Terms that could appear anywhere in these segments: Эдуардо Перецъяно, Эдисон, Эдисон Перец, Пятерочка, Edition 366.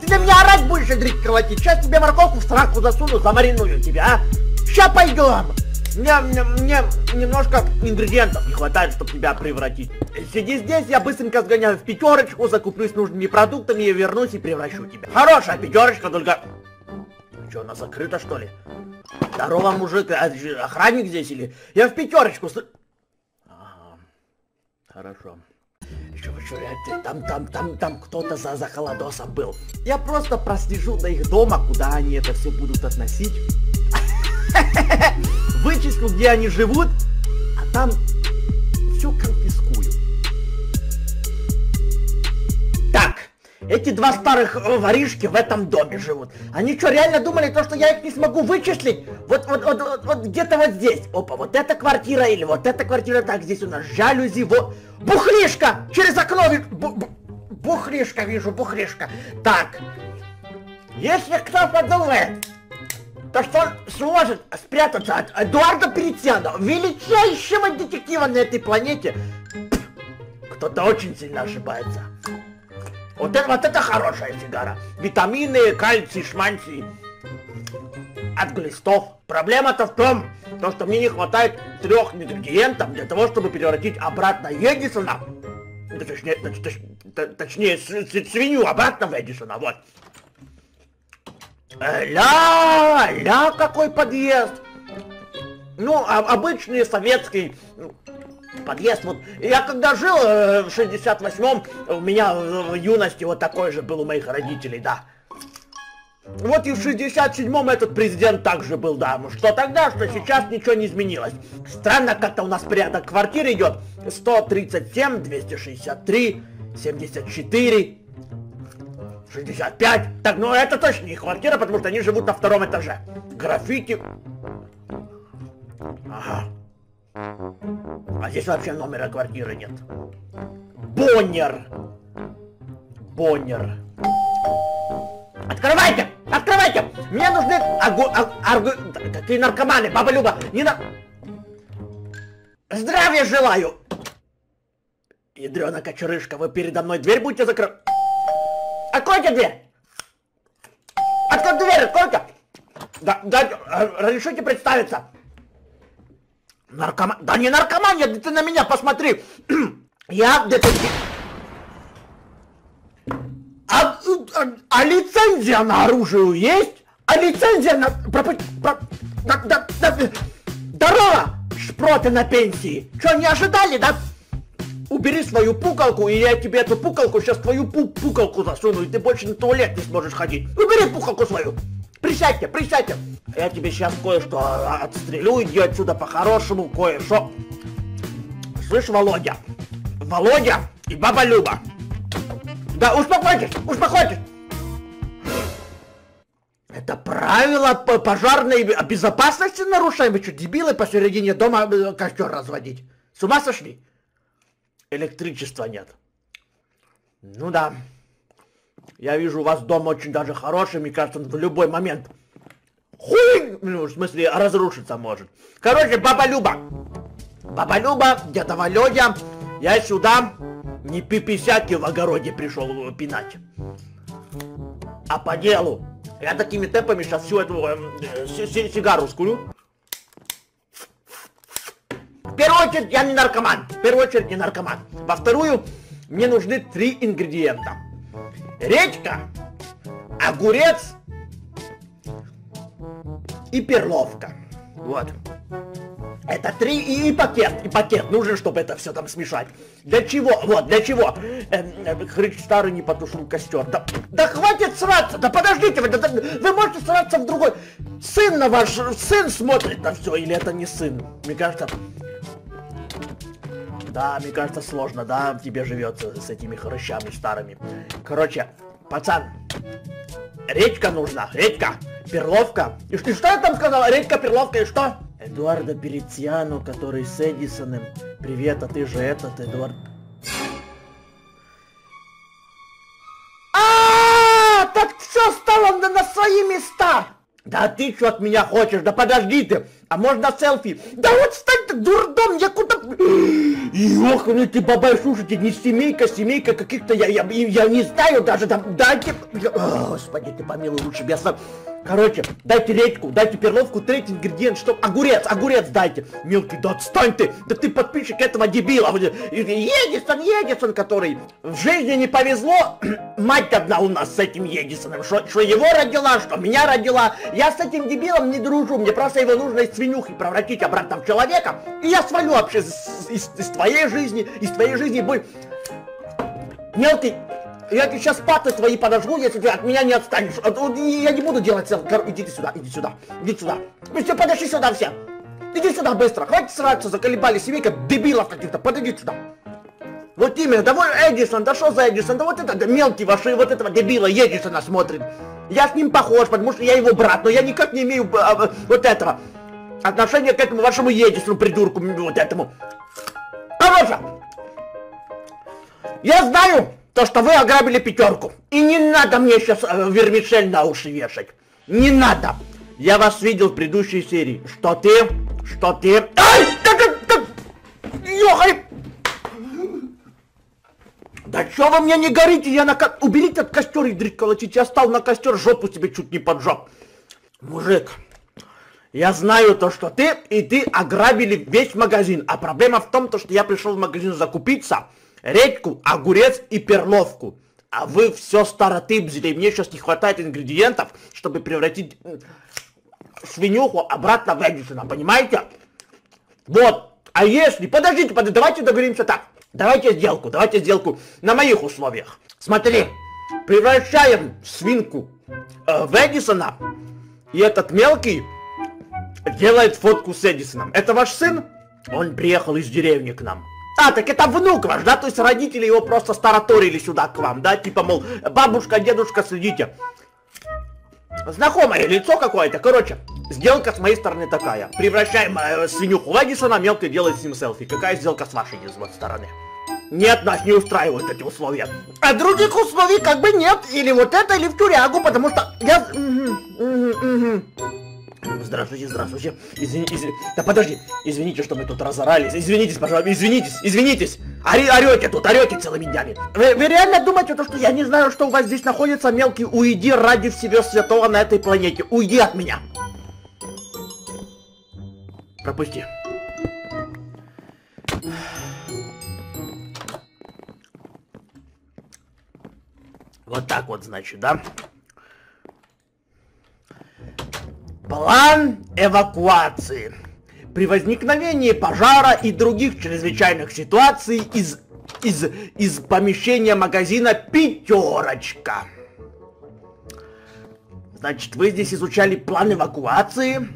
Ты на меня орать будешь, Эдрик, колотить. Сейчас тебе морковку в сраку засуну, замариную тебя, а? Ща пойдем. Мне немножко ингредиентов не хватает, чтобы тебя превратить. Сиди здесь, я быстренько сгоняю в пятерочку, закуплюсь нужными продуктами и вернусь и превращу тебя. Хорошая пятерочка, только... Что, она закрыта, что ли? Здорово, мужик, охранник здесь или... Я в пятерочку с... Ага. Хорошо. Там кто-то за холодосом был. Я просто прослежу до их дома, куда они это все будут относить. Вычислю, где они живут, а там все конфискую. Так, эти два старых воришки в этом доме живут. Они что, реально думали, то, что я их не смогу вычислить? Вот где-то вот здесь. Опа, вот эта квартира или вот эта квартира. Так, здесь у нас жалюзи, вот. Бухлишка! Через окно вижу. Бухлишка вижу, бухлишка. Так, если кто подумает... То что он сможет спрятаться от Эдуардо Перецъяно, величайшего детектива на этой планете, кто-то очень сильно ошибается. Вот это хорошая сигара. Витамины, кальций, шманций от глистов. Проблема-то в том, что мне не хватает 3 ингредиентов для того, чтобы превратить обратно Эдисона, точнее свинью обратно в Эдисона, вот. Ля, какой подъезд! Ну, обычный советский подъезд. Вот я когда жил в 68-м, у меня в юности вот такой же был у моих родителей, да. Вот и в 67-м этот президент также был, да. Что тогда, что сейчас ничего не изменилось. Странно, как-то у нас порядок квартир идет. 137, 263, 74... 65. Так, ну это точно не квартира, потому что они живут на 2-м этаже. Граффити. Ага. А здесь вообще номера квартиры нет. Боннер. Открывайте! Открывайте! Мне нужны какие наркоманы, баба Люба! Не на... Здравия желаю! Ядрёна кочерышка, вы передо мной дверь будете закрывать? Откройте дверь! Откройте дверь, откройте! Да, разрешите представиться? Наркоман... Да не наркоман, я, ты на меня посмотри! Я детектив... А лицензия на оружие есть? А лицензия на... Здорово, шпроты на пенсии! Чё, не ожидали, да? Убери свою пукалку, и я тебе эту пукалку, сейчас твою пукалку засуну, и ты больше на туалет не сможешь ходить. Убери пукалку свою! Присядьте, присядьте! Я тебе сейчас кое-что отстрелю, иди отсюда по-хорошему, кое-что. Слышь, Володя! Володя и баба Люба! Да успокойтесь, успокойтесь! Это правило пожарной безопасности нарушаем? Вы что, дебилы, посередине дома костер разводить? С ума сошли? Электричества нет. Ну да. Я вижу, у вас дом очень даже хороший, мне кажется, он в любой момент. Хуй! Ну, в смысле, разрушиться может. Короче, баба Люба. Баба Люба, дядя Володя, я сюда не пиписяки в огороде пришел пинать. А по делу. Я такими темпами сейчас всю эту сигару скурю. В первую очередь я не наркоман, во вторую мне нужны 3 ингредиента: редька, огурец и перловка, вот, это 3 и пакет нужен, чтобы это все там смешать. Для чего, вот, для чего, хрыч старый не потушил костер, да хватит сраться, да подождите, вы можете сраться в другой, ваш сын смотрит на все, или это не сын, мне кажется. Да, мне кажется, сложно, да, тебе живется с этими хрыщами старыми. Короче, пацан, редька нужна, редька, перловка. И что я там сказала? Редька, перловка и что? Эдуардо Перецъяно, который с Эдисоном. Привет, а ты же этот, Эдуард... Так все стало на свои места! Да ты что от меня хочешь? Да подожди ты! А можно селфи? Да вот встань! это дурдом, я куда... Ёханый ты, бабай, слушайте, не семейка, семейка каких-то, я не знаю даже, там, дайте... Господи, ты помилуй, лучше бы я сам... Короче, дайте редьку, дайте перловку, третий ингредиент, чтоб... Огурец, огурец дайте! Мелкий, да отстань ты! Да ты подписчик этого дебила! Эдисон, Эдисон, который... В жизни не повезло, мать одна у нас с этим Эдисоном, что его родила, что меня родила. Я с этим дебилом не дружу, мне просто его нужно из свинюхи превратить обратно в человека, и я свалю вообще из твоей жизни, бой... Мелкий... Я сейчас паты твои подожгу, если ты от меня не отстанешь. Я не буду делать целый... Идите сюда, идите сюда, идите сюда. Вы все, подошли сюда все. Иди сюда быстро. Хватит сраться, заколебали семейка дебилов каких-то. Подойди сюда. Вот именно, да вот Эдисон, да что за Эдисон? Да вот это, да мелкий ваши, вот этого дебила Эдисона смотрит. Я с ним похож, потому что я его брат, но я никак не имею вот этого. Отношения к этому вашему Эдисону, придурку, вот этому. Короче, я знаю... То, что вы ограбили пятерку. И не надо мне сейчас вермишель на уши вешать. Не надо. Я вас видел в предыдущей серии. Что ты? Что ты? Ай! Как? Ёхай! Да чё вы мне не горите? Я на ко... Уберите от костер, ядрить колотить. Я стал на костер, жопу себе чуть не поджег. Мужик, я знаю то, что ты и ты ограбили весь магазин. А проблема в том, то, что я пришел в магазин закупиться. Редьку, огурец и перловку. А вы все старотыбзили, и мне сейчас не хватает ингредиентов, чтобы превратить свинюху обратно в Эдисона, понимаете? Вот, а если... Подождите, давайте договоримся так. Давайте сделку на моих условиях. Смотри, превращаем свинку в Эдисона, и этот мелкий делает фотку с Эдисоном. Это ваш сын? Он приехал из деревни к нам. А, так это внук ваш, да? То есть родители его просто стараторили сюда к вам, да? Типа, мол, бабушка, дедушка, следите. Знакомое лицо какое-то. Короче, сделка с моей стороны такая. Превращаем свинюху в Эдисона, мелкий делает с ним селфи. Какая сделка с вашей стороны? Нет, нас не устраивают эти условия. А других условий как бы нет. Или вот это, или в тюрягу, потому что... Я... Здравствуйте. Извините. Да подожди. Извините, что мы тут разорались. Извинитесь, пожалуйста. Извинитесь. Орете тут, орете целыми днями. Вы реально думаете, что я не знаю, что у вас здесь находится, мелкий? Уйди ради всего святого на этой планете. Уйди от меня. Пропусти. Вот так вот, значит, да? План эвакуации. При возникновении пожара и других чрезвычайных ситуаций из помещения магазина «Пятерочка». Значит, вы здесь изучали план эвакуации.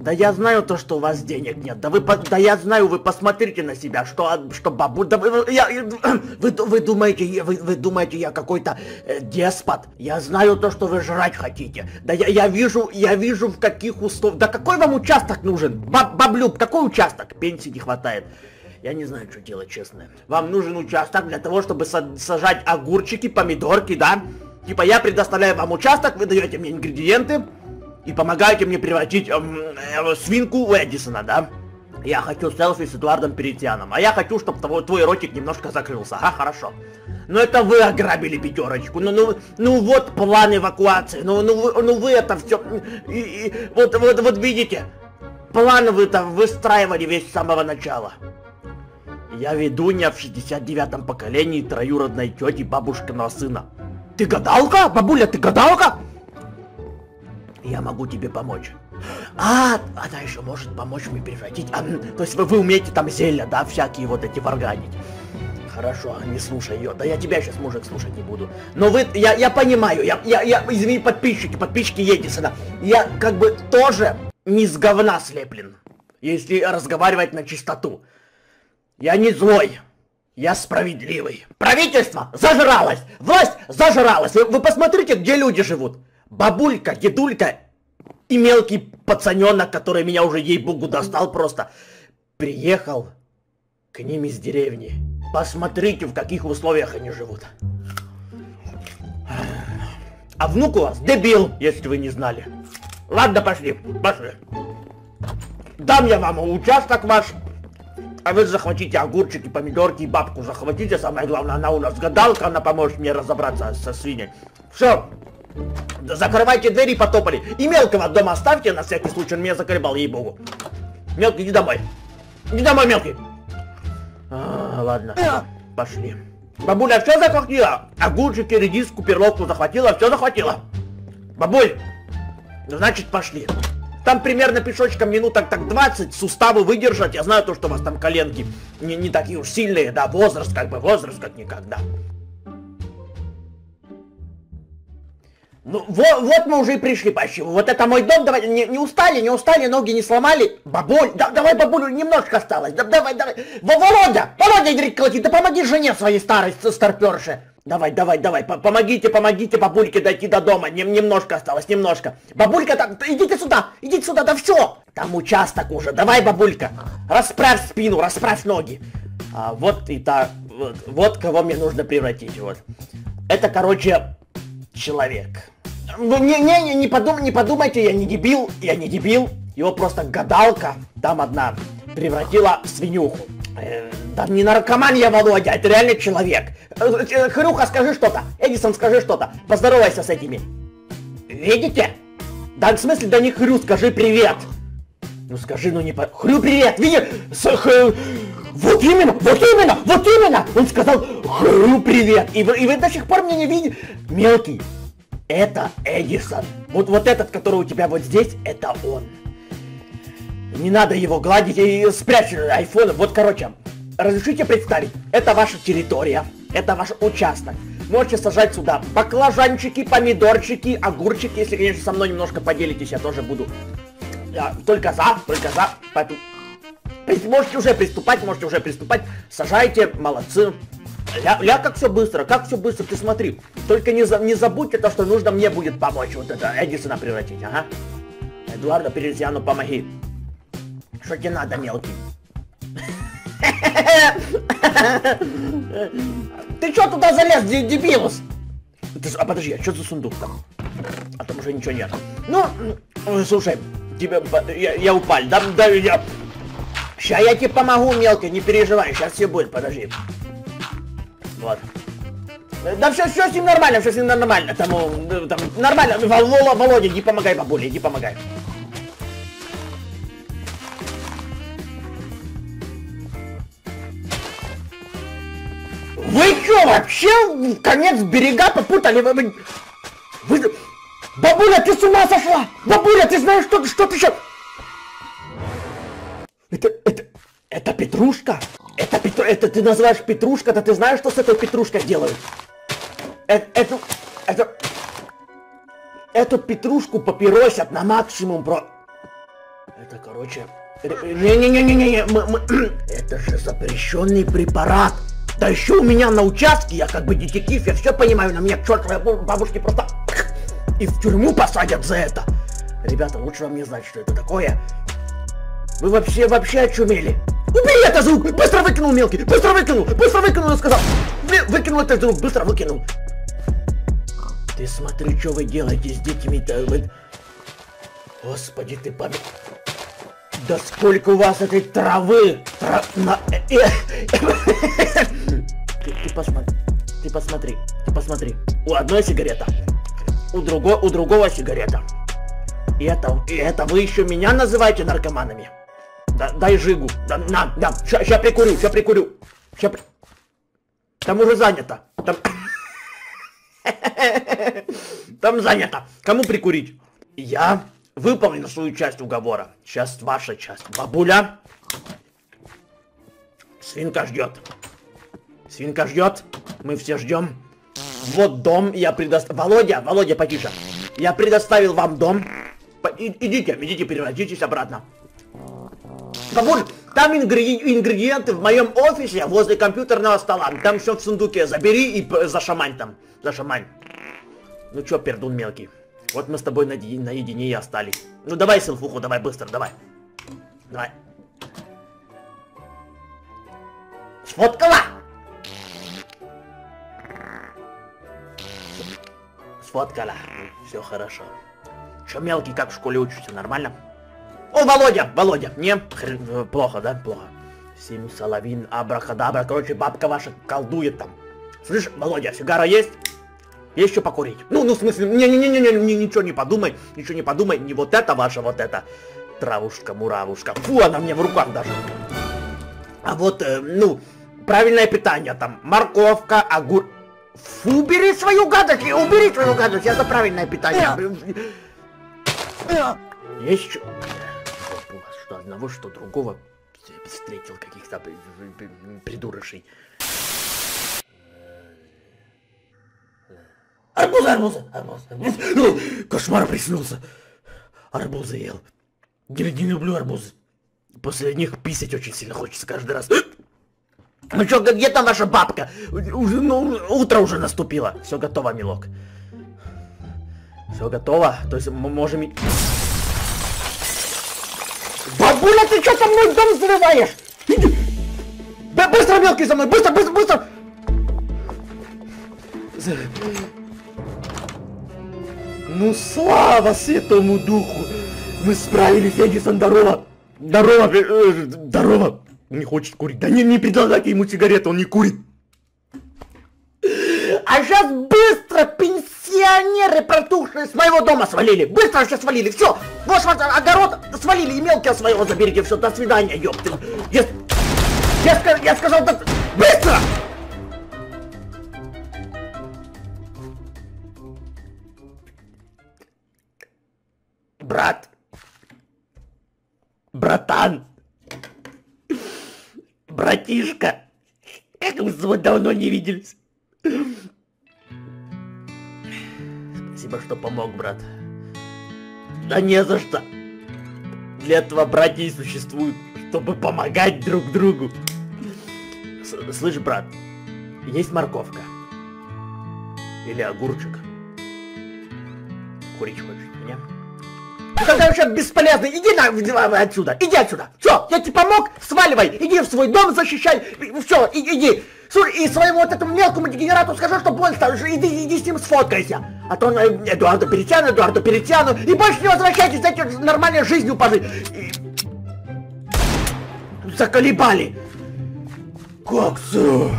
Да я знаю то, что у вас денег нет. Да я знаю, вы посмотрите на себя, что бабу... Да вы думаете, я какой-то деспот? Я знаю то, что вы жрать хотите. Да я вижу в каких условиях... Да какой вам участок нужен? Баблюб, какой участок? Пенсии не хватает. Я не знаю, что делать, честно. Вам нужен участок для того, чтобы сажать огурчики, помидорки, да? Типа я предоставляю вам участок, вы даете мне ингредиенты. И помогаете мне превратить свинку в Эдисона, да? Я хочу селфи с Эдуардом Перецъяном. А я хочу, чтобы твой ротик немножко закрылся. Ага, хорошо. Но это вы ограбили пятерочку. Ну вот план эвакуации. Ну вы это все. Вот видите. План вы там выстраивали весь с самого начала. Я ведунья в 69-м поколении троюродной тети бабушкиного сына. Ты гадалка? Бабуля, ты гадалка? Я могу тебе помочь. А, она еще может помочь мне превратить. То есть вы умеете там зелья, да, всякие вот эти варганить. Хорошо, не слушай ее. Да я тебя сейчас, мужик, слушать не буду. Но вы, я понимаю, извини, подписчики Эдисона. Я как бы тоже не с говна слеплен, если разговаривать на чистоту. Я не злой. Я справедливый. Правительство зажралось, власть зажралась. Вы посмотрите, где люди живут. Бабулька, дедулька и мелкий пацаненок, который меня уже, ей-богу, достал просто, приехал к ним из деревни. Посмотрите, в каких условиях они живут. А внук у вас дебил, если вы не знали. Ладно, пошли. Дам я вам участок ваш, а вы захватите огурчики, помидорки и бабку захватите. Самое главное, она у нас гадалка, она поможет мне разобраться со свиньей. Все. Закрывайте двери, потопали. И мелкого дома оставьте, на всякий случай, он меня заколебал, ей-богу. Мелкий, иди домой. Иди домой, мелкий. А, ладно, пошли. Бабуля, все захватила? Огурчики, редиску, перловку захватила, все захватила. Бабуль, значит, пошли. Там примерно пешочком минуток так 20, суставы выдержать. Я знаю то, что у вас там коленки не такие уж сильные, да, возраст как бы, возраст как никогда. Ну, вот мы уже и пришли почти. Вот это мой дом, давай, не устали, ноги не сломали. Бабуль, да, давай, бабулю, немножко осталось, да, давай. Володя, Игорь Клотик, да помоги жене своей старой старперше. Давай, помогите бабульке дойти до дома, немножко осталось, немножко. Бабулька, там, идите сюда, да все. Там участок уже, давай, бабулька, расправь спину, расправь ноги. А, вот и так, вот кого мне нужно превратить, вот. Это, короче, человек. Ну, не подумайте, я не дебил, его просто гадалка, там одна, превратила в свинюху. Да не наркомания, Володя, это реально человек. Хрюха, скажи что-то. Эдисон, скажи что-то. Поздоровайся с этими. Видите? Да, в смысле, да не Хрю, скажи привет. Ну скажи, ну не по... Хрю, привет, видишь? Вот именно! Он сказал, Хрю, привет. И вы до сих пор меня не видите. Мелкий, это Эдисон. Вот этот, который у тебя вот здесь, это он. Не надо его гладить, и спрячь айфон. Вот, короче, разрешите представить, это ваша территория, это ваш участок. Можете сажать сюда баклажанчики, помидорчики, огурчики. Если, конечно, со мной немножко поделитесь, я тоже буду. Только за. Поэтому... Можете уже приступать. Сажайте, молодцы. Ля, как все быстро, ты смотри. Только не забудьте то, что нужно мне будет помочь. Вот это, Эдисона превратить, ага. Эдуардо Перецъяно, помоги. Что тебе надо, мелкий? Ты чё туда залез, дебилус? А подожди, а что за сундук там? А там уже ничего нет. Ну, слушай, тебе... Я упал, да, я... Ща я тебе помогу, мелкий, не переживай, сейчас все будет, подожди. Вот. Да все с ним нормально, там нормально. Володя, иди помогай, бабуле, иди помогай. Вы чё, вообще конец берега попутали? Вы... Бабуля, ты с ума сошла! Бабуля, ты знаешь, что ты сейчас... Это петрушка? Это ты называешь петрушка? Да ты знаешь, что с этой петрушкой делают? Эту петрушку папиросят на максимум, бро... Это, короче... Не-не-не-не-не-не, это же запрещенный препарат! Да еще у меня на участке, я как бы детектив, я все понимаю, на меня к чертовой бабушке просто и в тюрьму посадят за это. Ребята, лучше вам не знать, что это такое. Вы вообще очумели. Убери этот звук! Быстро выкинул, мелкий! Быстро выкинул, я сказал! Выкинул этот звук, быстро выкинул. Ты смотри, что вы делаете с детьми-то, вы... Господи, ты память... Да сколько у вас этой травы! Ты посмотри. У одной сигарета, у другого сигарета. И это вы еще меня называете наркоманами? Да, дай жигу. Да, ща прикурю. Там уже занято. Там занято. Кому прикурить? Я... Выполнил свою часть уговора. Сейчас ваша часть. Бабуля. Свинка ждет. Мы все ждем. Вот дом я предоставил. Володя, потише. Я предоставил вам дом. Идите, переводитесь обратно. Бабуль, там ингредиенты в моем офисе возле компьютерного стола. Там все в сундуке. Забери и зашамань там. Ну чё, пердун мелкий. Вот мы с тобой наедине и остались. Ну давай, селфуху, давай, быстро, давай. Сфоткала. Все хорошо. Чё, мелкий, как в школе учишься, нормально? О, Володя, Володя, мне плохо, да? Плохо. Сим, соловин, абракадабра, короче, бабка ваша колдует там. Слышь, Володя, сигара есть? Есть что покурить? Ну, в смысле, не, ничего не подумай, не вот это ваша, вот это. Травушка, муравушка, фу, она мне в руках даже. А вот, ну, правильное питание там, морковка, огур... Фу, убери свою гадость, я за правильное питание. Есть что одного, что другого встретил каких-то придурышей. Арбуз. Кошмар приснился. Арбузы ел. Не люблю арбузы. После них писать очень сильно хочется каждый раз. Ну чё, где там ваша бабка? Утро уже наступило. Все готово, милок. Все готово. То есть мы можем... Бабуля, ты чё со мной дом взрываешь? Иди. Да быстро, мелкий, за мной. Быстро. Ну слава святому духу! Мы справились, Эдисон, здорово! Здорово! Не хочет курить. Да не предлагайте ему сигарету, он не курит. А сейчас быстро пенсионеры протухшие с моего дома свалили. Быстро все свалили. Все. Ваш огород свалили и мелкие своего заберите. Все, до свидания, ёпты. Я сказал, да... Быстро! Брат. Братан. Братишка. Как мы с тобой давно не виделись. Спасибо, что помог, брат. Да не за что. Для этого братья и существуют, чтобы помогать друг другу. Слышь, брат, есть морковка? Или огурчик? Курить хочешь, нет? Тогда вообще бесполезно, иди отсюда, все, я тебе помог, сваливай, иди в свой дом защищай, все, иди, слушай, и своему вот этому мелкому дегенерату скажу, что больше, иди с ним сфоткайся, а то он Эдуардо Перецъяно, и больше не возвращайтесь, дайте нормальной жизнью пожить, заколебали, как все,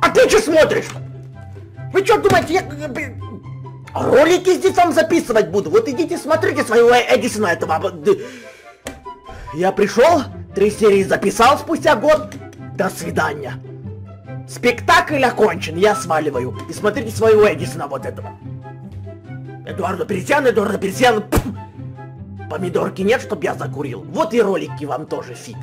а ты че смотришь, вы че думаете, ролики здесь вам записывать буду. Вот идите смотрите своего Эдисона этого. Я пришел, 3 серии записал спустя год. До свидания. Спектакль окончен, я сваливаю. И смотрите своего Эдисона вот этого. Эдуардо Перецъяно. Помидорки нет, чтоб я закурил. Вот и ролики вам тоже фиг.